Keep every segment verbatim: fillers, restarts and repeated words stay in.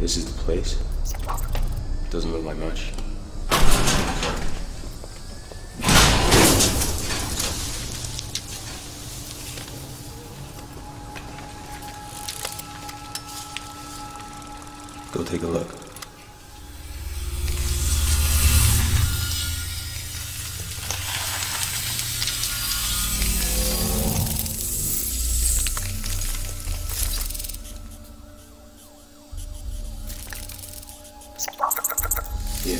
This is the place. Doesn't look like much. Go take a look. Yeah.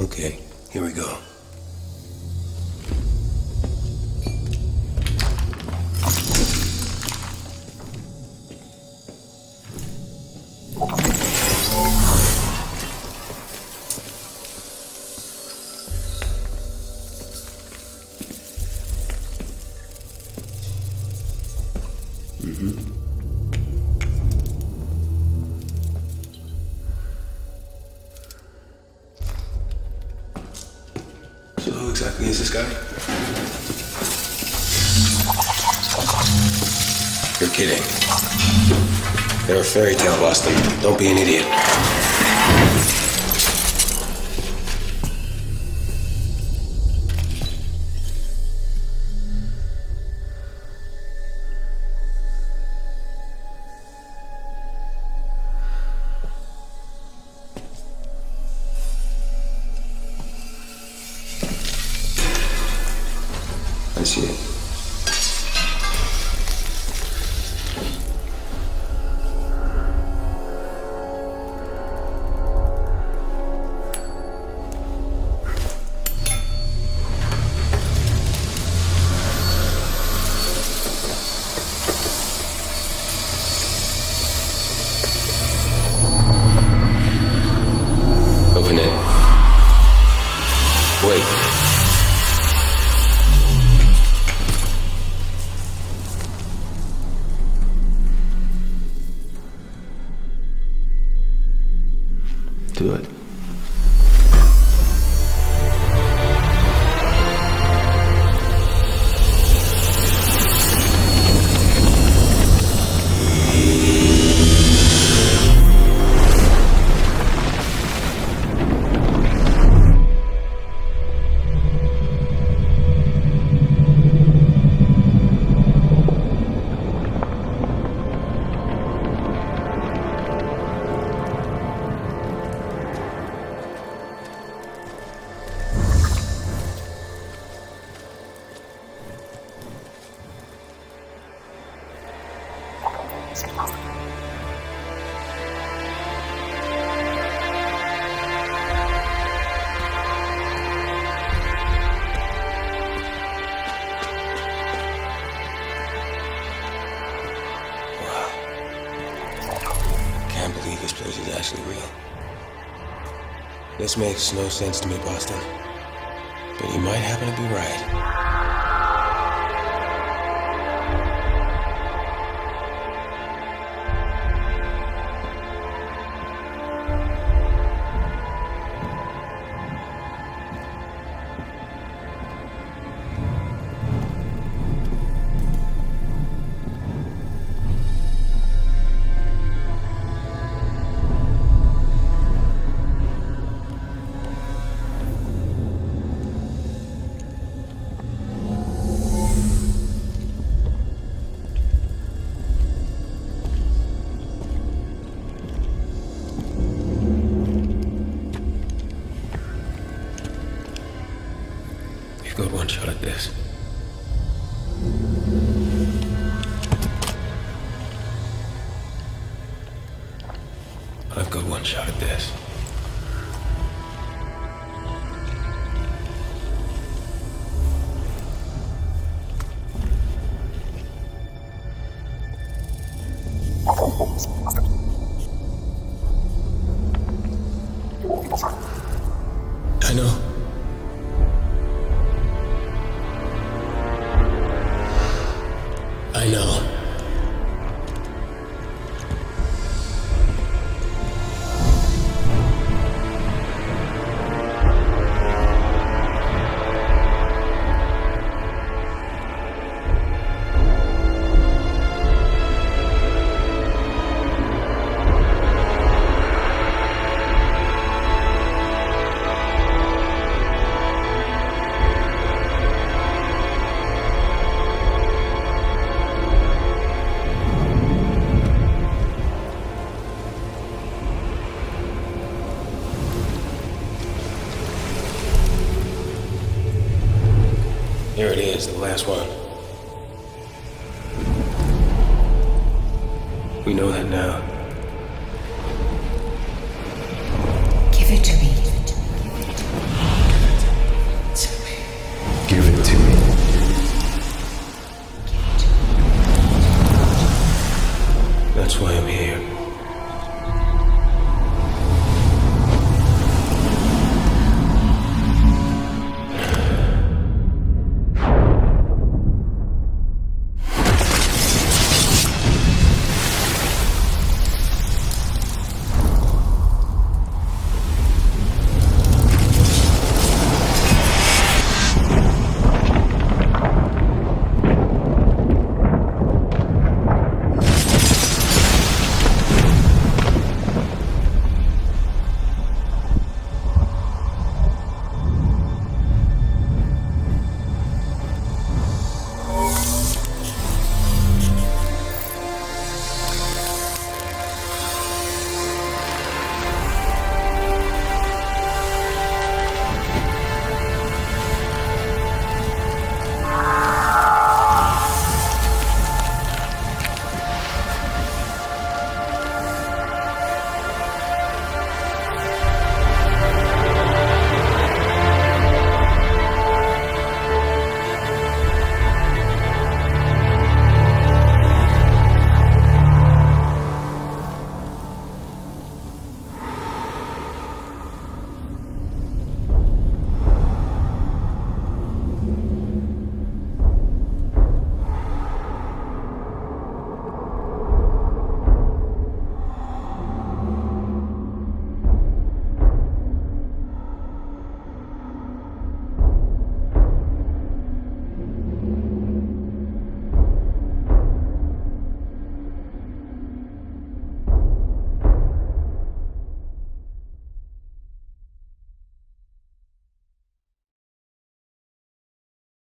Okay, here we go. Mm-hmm. So who exactly is this guy? You're kidding. They're a fairy tale, Boston. Don't be an idiot. I see it. Open it. Wait. Do it. I can't believe this place is actually real. This makes no sense to me, Boston. But you might happen to be right. Good one shot at this. I've got one shot at this. I know. I know. Here it is, the last one. We know that now.